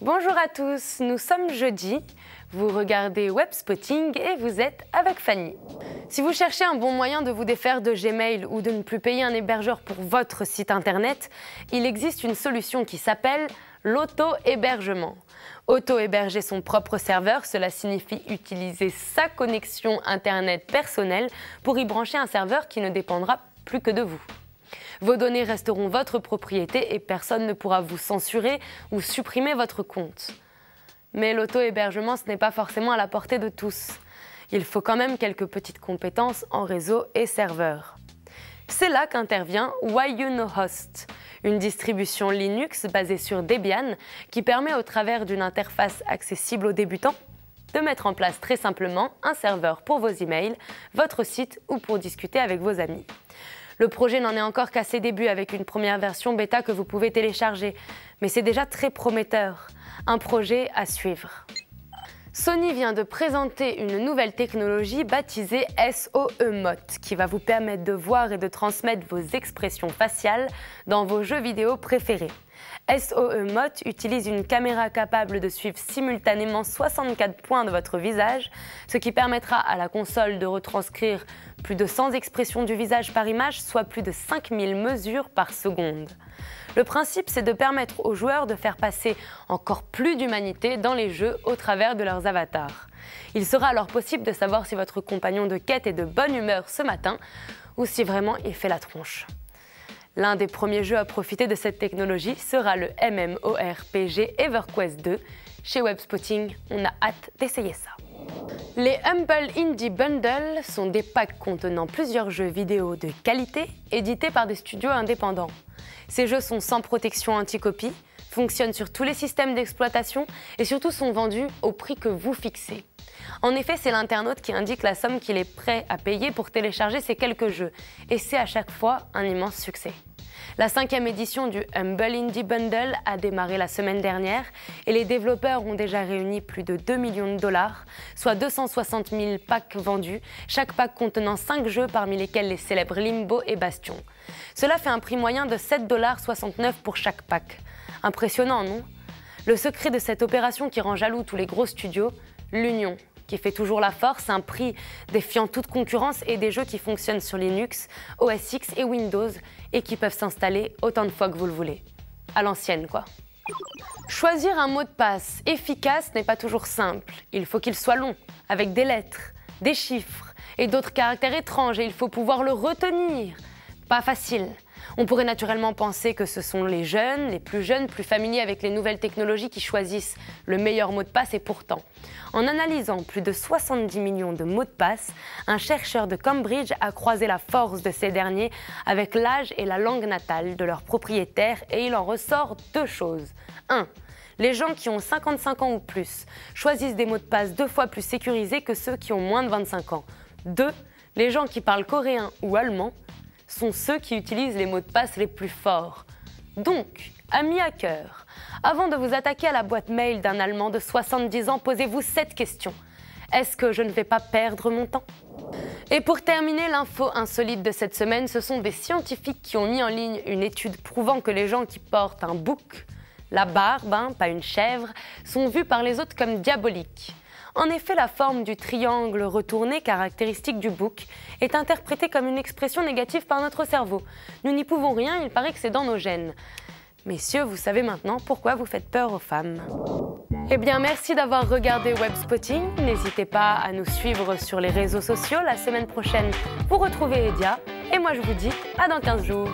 Bonjour à tous, nous sommes jeudi, vous regardez WebSpotting et vous êtes avec Fanny. Si vous cherchez un bon moyen de vous défaire de Gmail ou de ne plus payer un hébergeur pour votre site internet, il existe une solution qui s'appelle l'auto-hébergement. Auto-héberger son propre serveur, cela signifie utiliser sa connexion internet personnelle pour y brancher un serveur qui ne dépendra plus que de vous. Vos données resteront votre propriété et personne ne pourra vous censurer ou supprimer votre compte. Mais l'auto-hébergement, ce n'est pas forcément à la portée de tous. Il faut quand même quelques petites compétences en réseau et serveur. C'est là qu'intervient YunoHost, une distribution Linux basée sur Debian qui permet au travers d'une interface accessible aux débutants de mettre en place très simplement un serveur pour vos emails, votre site ou pour discuter avec vos amis. Le projet n'en est encore qu'à ses débuts avec une première version bêta que vous pouvez télécharger, mais c'est déjà très prometteur, un projet à suivre. Sony vient de présenter une nouvelle technologie baptisée SoEmote qui va vous permettre de voir et de transmettre vos expressions faciales dans vos jeux vidéo préférés. SoEmote utilise une caméra capable de suivre simultanément 64 points de votre visage, ce qui permettra à la console de retranscrire plus de 100 expressions du visage par image, soit plus de 5000 mesures par seconde. Le principe, c'est de permettre aux joueurs de faire passer encore plus d'humanité dans les jeux au travers de leurs avatars. Il sera alors possible de savoir si votre compagnon de quête est de bonne humeur ce matin ou si vraiment il fait la tronche. L'un des premiers jeux à profiter de cette technologie sera le MMORPG EverQuest 2. Chez WebSpotting, on a hâte d'essayer ça. Les Humble Indie Bundle sont des packs contenant plusieurs jeux vidéo de qualité édités par des studios indépendants. Ces jeux sont sans protection anti-copie, fonctionnent sur tous les systèmes d'exploitation et surtout sont vendus au prix que vous fixez. En effet, c'est l'internaute qui indique la somme qu'il est prêt à payer pour télécharger ces quelques jeux, et c'est à chaque fois un immense succès. La 5e édition du Humble Indie Bundle a démarré la semaine dernière et les développeurs ont déjà réuni plus de 2 millions $, soit 260 000 packs vendus, chaque pack contenant 5 jeux parmi lesquels les célèbres Limbo et Bastion. Cela fait un prix moyen de 7,69 $ pour chaque pack. Impressionnant, non? Le secret de cette opération qui rend jaloux tous les gros studios, l'union, qui fait toujours la force, un prix défiant toute concurrence et des jeux qui fonctionnent sur Linux, OS X et Windows et qui peuvent s'installer autant de fois que vous le voulez. À l'ancienne, quoi. Choisir un mot de passe efficace n'est pas toujours simple. Il faut qu'il soit long, avec des lettres, des chiffres et d'autres caractères étranges et il faut pouvoir le retenir. Pas facile. On pourrait naturellement penser que ce sont les jeunes, les plus jeunes, plus familiers avec les nouvelles technologies qui choisissent le meilleur mot de passe et pourtant, en analysant plus de 70 millions de mots de passe, un chercheur de Cambridge a croisé la force de ces derniers avec l'âge et la langue natale de leurs propriétaires et il en ressort deux choses. 1. Les gens qui ont 55 ans ou plus choisissent des mots de passe 2 fois plus sécurisés que ceux qui ont moins de 25 ans. 2. Les gens qui parlent coréen ou allemand sont ceux qui utilisent les mots de passe les plus forts. Donc, amis hackers, avant de vous attaquer à la boîte mail d'un Allemand de 70 ans, posez-vous cette question. Est-ce que je ne vais pas perdre mon temps? Et pour terminer, l'info insolite de cette semaine, ce sont des scientifiques qui ont mis en ligne une étude prouvant que les gens qui portent un bouc, la barbe, pas une chèvre, sont vus par les autres comme diaboliques. En effet, la forme du triangle retourné caractéristique du bouc est interprétée comme une expression négative par notre cerveau. Nous n'y pouvons rien, il paraît que c'est dans nos gènes. Messieurs, vous savez maintenant pourquoi vous faites peur aux femmes. Eh bien, merci d'avoir regardé WebSpotting. N'hésitez pas à nous suivre sur les réseaux sociaux. La semaine prochaine, vous retrouvez Edia. Et moi, je vous dis à dans 15 jours.